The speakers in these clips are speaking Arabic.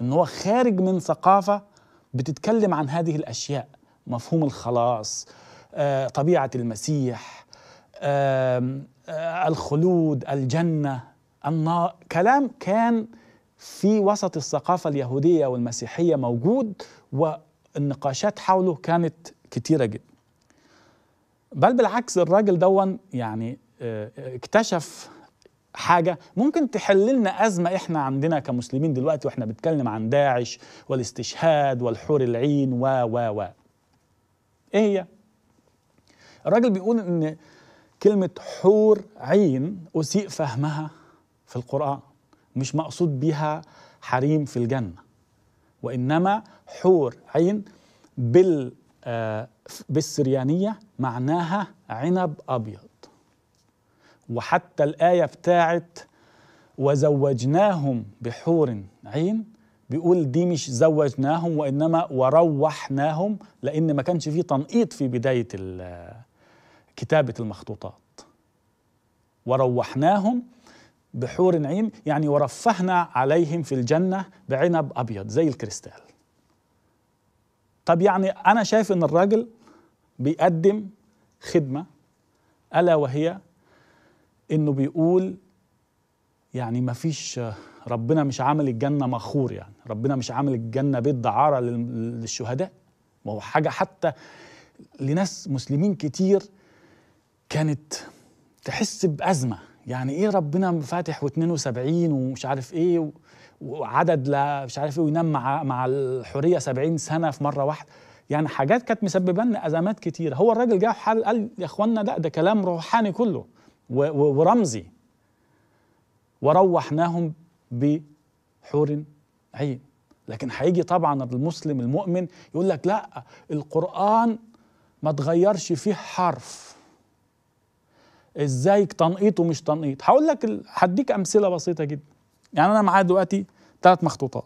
إن هو خارج من ثقافة بتتكلم عن هذه الأشياء، مفهوم الخلاص، طبيعة المسيح، الخلود، الجنة، النار، كلام كان في وسط الثقافة اليهودية والمسيحية موجود، والنقاشات حوله كانت كتيرة جدا. بل بالعكس الراجل دون يعني اكتشف حاجة ممكن تحل لنا أزمة إحنا عندنا كمسلمين دلوقتي، وإحنا بنتكلم عن داعش والاستشهاد والحور العين و إيه هي؟ الراجل بيقول إن كلمة حور عين أسيء فهمها في القرآن، مش مقصود بها حريم في الجنة، وإنما حور عين بالسريانية معناها عنب أبيض. وحتى الآية بتاعت وزوجناهم بحور عين بيقول دي مش زوجناهم وإنما وروحناهم، لأن ما كانش فيه تنقيط في بداية كتابة المخطوطات. وروحناهم بحور عين يعني ورفهنا عليهم في الجنة بعنب أبيض زي الكريستال. طب يعني أنا شايف إن الراجل بيقدم خدمة، ألا وهي إنه بيقول يعني مفيش، ربنا مش عامل الجنة مخور، يعني ربنا مش عامل الجنة بيت دعارة للشهداء. وهو حاجة حتى لناس مسلمين كتير كانت تحس بأزمة، يعني إيه ربنا فاتح و72 ومش عارف إيه وعدد لا مش عارف إيه وينام مع الحرية 70 سنة في مرة واحدة، يعني حاجات كانت مسببة لنا أزمات كتير. هو الراجل جه حل قال يا إخوانا لا، ده كلام روحاني كله ورمزي. وروحناهم بحور عين. لكن هيجي طبعا المسلم المؤمن يقول لك لا، القرآن ما تغيرش فيه حرف، ازاي تنقيط ومش تنقيط؟ هقول لك، هديك امثله بسيطه جدا. يعني انا معايا دلوقتي 3 مخطوطات.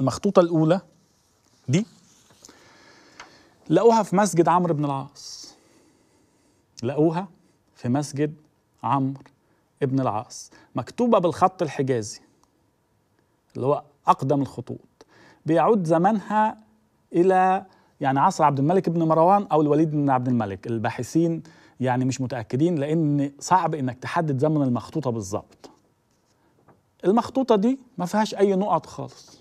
المخطوطه الاولى دي لقوها في مسجد عمرو بن العاص، لقوها في مسجد عمرو بن العاص، مكتوبة بالخط الحجازي اللي هو أقدم الخطوط، بيعود زمنها إلى يعني عصر عبد الملك بن مروان أو الوليد بن عبد الملك. الباحثين يعني مش متأكدين لأن صعب إنك تحدد زمن المخطوطة بالظبط. المخطوطة دي ما فيهاش أي نقط خالص،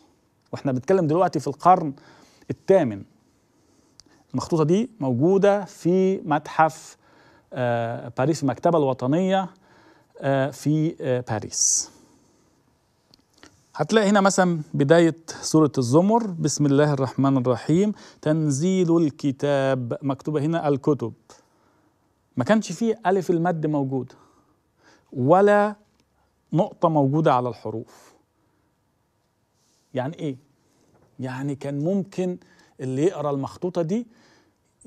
وإحنا بنتكلم دلوقتي في القرن الثامن. المخطوطة دي موجودة في متحف باريس، المكتبة الوطنية في باريس. هتلاقي هنا مثلا بداية سورة الزمر، بسم الله الرحمن الرحيم، تنزيل الكتاب، مكتوبة هنا الكتب. ما كانش فيه ألف المد موجودة ولا نقطة موجودة على الحروف. يعني إيه؟ يعني كان ممكن اللي يقرأ المخطوطة دي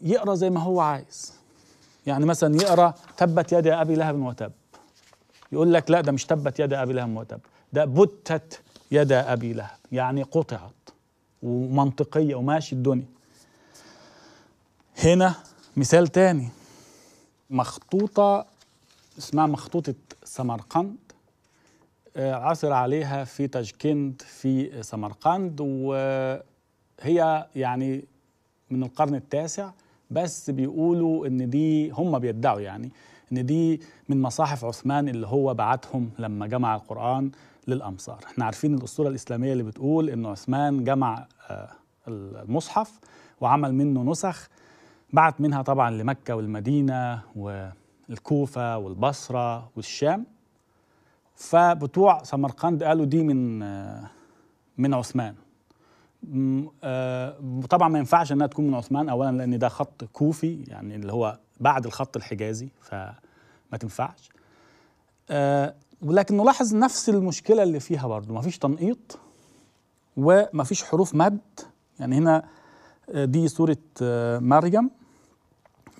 يقرأ زي ما هو عايز. يعني مثلا يقرأ تبت يد أبي لهب وتب، يقول لك لا ده مش تبت يد أبي لهب وتب، ده بتت يد أبي لهب، يعني قطعت ومنطقية وماشي الدنيا. هنا مثال تاني، مخطوطة اسمها مخطوطة سمرقند، عثر عليها في تجكند في سمرقند، وهي يعني من القرن التاسع، بس بيقولوا ان دي هم بيدعوا يعني ان دي من مصاحف عثمان اللي هو بعتهم لما جمع القرآن للأمصار. احنا عارفين الأسطورة الإسلامية اللي بتقول ان عثمان جمع المصحف وعمل منه نسخ، بعت منها طبعا لمكة والمدينة والكوفة والبصرة والشام. فبتوع سمرقند قالوا دي من عثمان. طبعا ما ينفعش انها تكون من عثمان، اولا لان ده خط كوفي يعني اللي هو بعد الخط الحجازي فما تنفعش. ولكن نلاحظ نفس المشكله اللي فيها برضه، ما فيش تنقيط وما فيش حروف مد. يعني هنا دي سوره مريم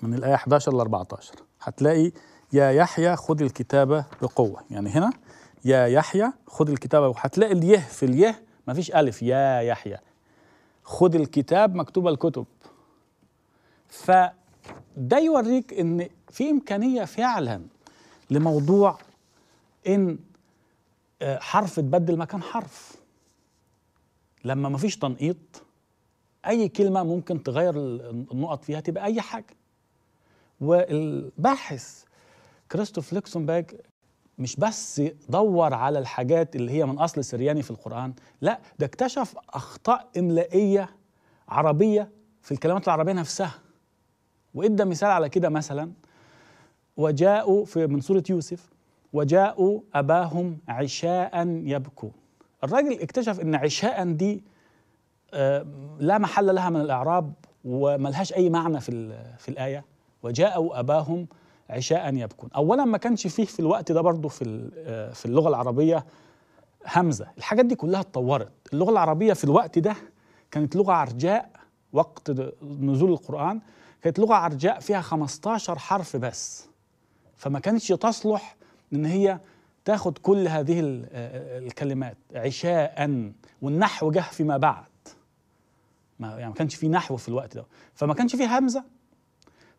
من الايه 11 ل 14، هتلاقي يا يحيى خذ الكتابه بقوه. يعني هنا يا يحيى خذ الكتابه، وهتلاقي اليه في اليه ما فيش الف، يا يحيى خد الكتاب مكتوبة الكتب. فده يوريك ان في إمكانية فعلا لموضوع ان حرف اتبدل مكان حرف، لما ما فيش تنقيط أي كلمة ممكن تغير النقط فيها تبقى أي حاجة. والباحث كريستوف لوكسنبرغ مش بس دور على الحاجات اللي هي من أصل سرياني في القرآن، لا ده اكتشف أخطاء إملائية عربية في الكلمات العربية نفسها. وإدى مثال على كده مثلا، وجاءوا من سورة يوسف، وجاءوا أباهم عشاء يبكون. الراجل اكتشف إن عشاء دي لا محل لها من الإعراب وملهاش أي معنى في الآية. وجاءوا أباهم عشاء يبكون. أولا ما كانش فيه في الوقت ده برضو في اللغة العربية همزة. الحاجات دي كلها اتطورت. اللغة العربية في الوقت ده كانت لغة عرجاء. وقت نزول القرآن كانت لغة عرجاء فيها 15 حرف بس، فما كانتش تصلح إن هي تاخد كل هذه الكلمات. عشاء والنحو جه فيما بعد، ما كانش فيه نحو في الوقت ده، فما كانش فيه همزة.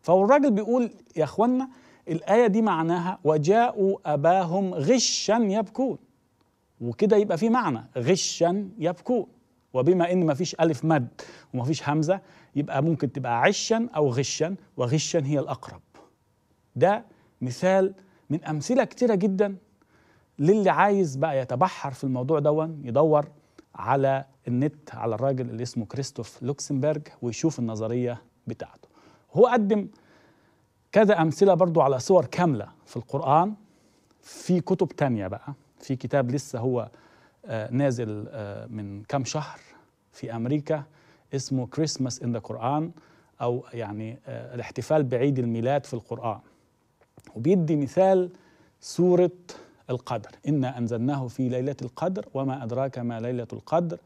فالراجل بيقول يا اخوانا الآية دي معناها وجاءوا أباهم غشا يبكون، وكده يبقى فيه معنى غشا يبكون. وبما إن ما فيش ألف مد وما فيش همزة يبقى ممكن تبقى عشا أو غشا، وغشا هي الأقرب. ده مثال من أمثلة كتيرة جدا للي عايز بقى يتبحر في الموضوع دون، يدور على النت على الراجل اللي اسمه كريستوف لوكسنبرغ ويشوف النظرية بتاعته. هو قدم كذا أمثلة برضو على صور كاملة في القرآن في كتب تانية بقى. في كتاب لسه هو نازل من كام شهر في أمريكا اسمه Christmas in the Quran، أو يعني الاحتفال بعيد الميلاد في القرآن، وبيدي مثال سورة القدر. إنا أنزلناه في ليلة القدر وما أدراك ما ليلة القدر،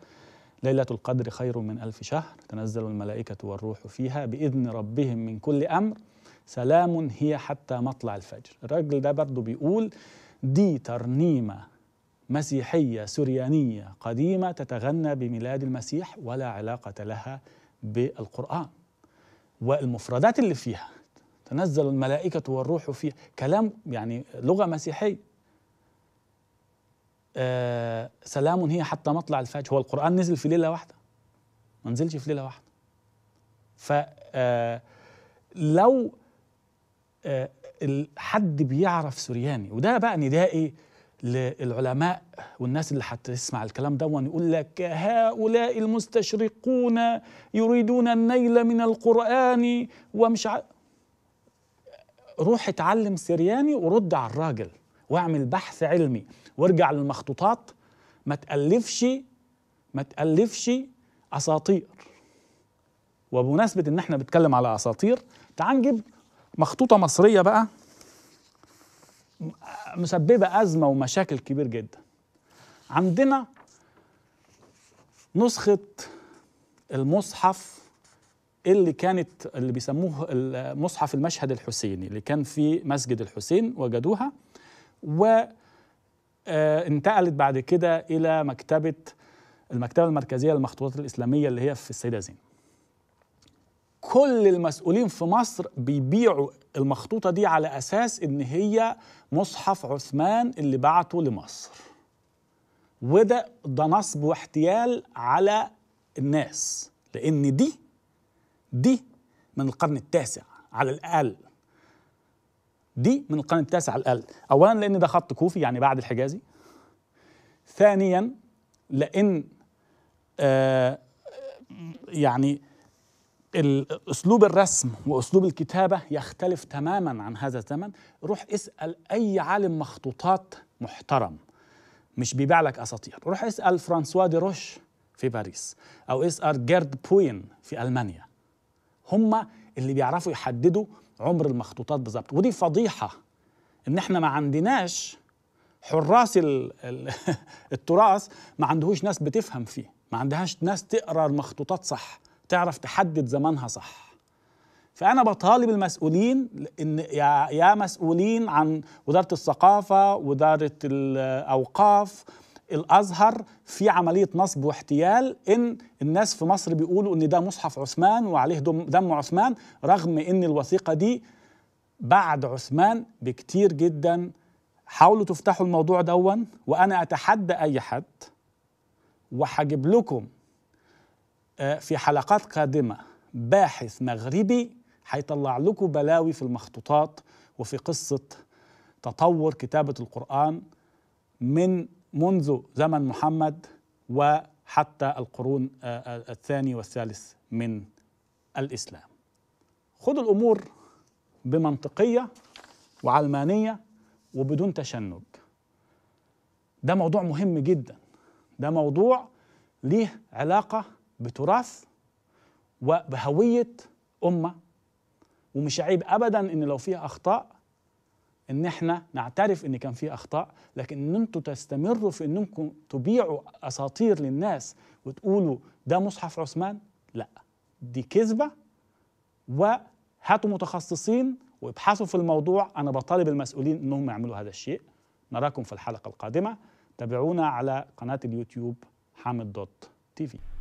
ليلة القدر خير من 1000 شهر، تنزل الملائكة والروح فيها بإذن ربهم من كل أمر، سلام هي حتى مطلع الفجر. الراجل ده برضو بيقول دي ترنيمة مسيحية سريانية قديمة تتغنى بميلاد المسيح ولا علاقة لها بالقرآن. والمفردات اللي فيها تنزل الملائكة والروح فيها كلام يعني لغة مسيحية. سلام هي حتى مطلع الفجر، هو القرآن نزل في ليلة واحدة؟ ما نزلش في ليلة واحدة. فلو حد بيعرف سرياني، وده بقى ندائي للعلماء والناس اللي هتسمع الكلام دون، يقول لك هؤلاء المستشرقون يريدون النيل من القرآن ومش روح اتعلم سرياني ورد على الراجل واعمل بحث علمي وارجع للمخطوطات، ما تألفش أساطير. وبمناسبة إن احنا بنتكلم على أساطير، تعال نجيب مخطوطة مصرية بقى مسببة أزمة ومشاكل كبير جدا. عندنا نسخة المصحف اللي بيسموه مصحف المشهد الحسيني اللي كان في مسجد الحسين، وجدوها وانتقلت بعد كده إلى المكتبة المركزية للمخطوطات الإسلامية اللي هي في السيدة زينب. كل المسؤولين في مصر بيبيعوا المخطوطة دي على أساس إن هي مصحف عثمان اللي بعته لمصر، وده نصب واحتيال على الناس، لأن دي من القرن التاسع على الأقل. أولاً لأن ده خط كوفي يعني بعد الحجازي. ثانياً لأن يعني أسلوب الرسم وأسلوب الكتابة يختلف تماماً عن هذا الزمن. روح اسأل أي عالم مخطوطات محترم مش بيبيع لك أساطير. روح اسأل فرانسوا دي روش في باريس، أو اسأل جيرد بوين في ألمانيا، هم اللي بيعرفوا يحددوا عمر المخطوطات بالظبط. ودي فضيحة إن إحنا ما عندناش حراس التراث، ما عندهوش ناس بتفهم فيه، ما عندهاش ناس تقرأ المخطوطات صح، تعرف تحدد زمانها صح. فأنا بطالب المسؤولين، إن يا مسؤولين عن وزارة الثقافة، وزارة الأوقاف، الأزهر، في عملية نصب واحتيال. إن الناس في مصر بيقولوا إن ده مصحف عثمان وعليه دم عثمان، رغم إن الوثيقة دي بعد عثمان بكتير جدا. حاولوا تفتحوا الموضوع دون، وأنا أتحدى أي حد، وهجيب لكم في حلقات قادمة باحث مغربي حيطلع لكم بلاوي في المخطوطات وفي قصة تطور كتابة القرآن منذ زمن محمد وحتى القرون الثاني والثالث من الإسلام. خذوا الأمور بمنطقية وعلمانية وبدون تشنج. ده موضوع مهم جدا، ده موضوع ليه علاقة بتراث وبهوية أمة، ومش عيب أبدا إن لو فيها أخطاء إن احنا نعترف إن كان فيه أخطاء، لكن إن انتوا تستمروا في إنكم تبيعوا أساطير للناس وتقولوا ده مصحف عثمان، لا، دي كذبة، وهاتوا متخصصين وابحثوا في الموضوع. أنا بطالب المسؤولين إنهم يعملوا هذا الشيء. نراكم في الحلقة القادمة، تابعونا على قناة اليوتيوب حامد.tv.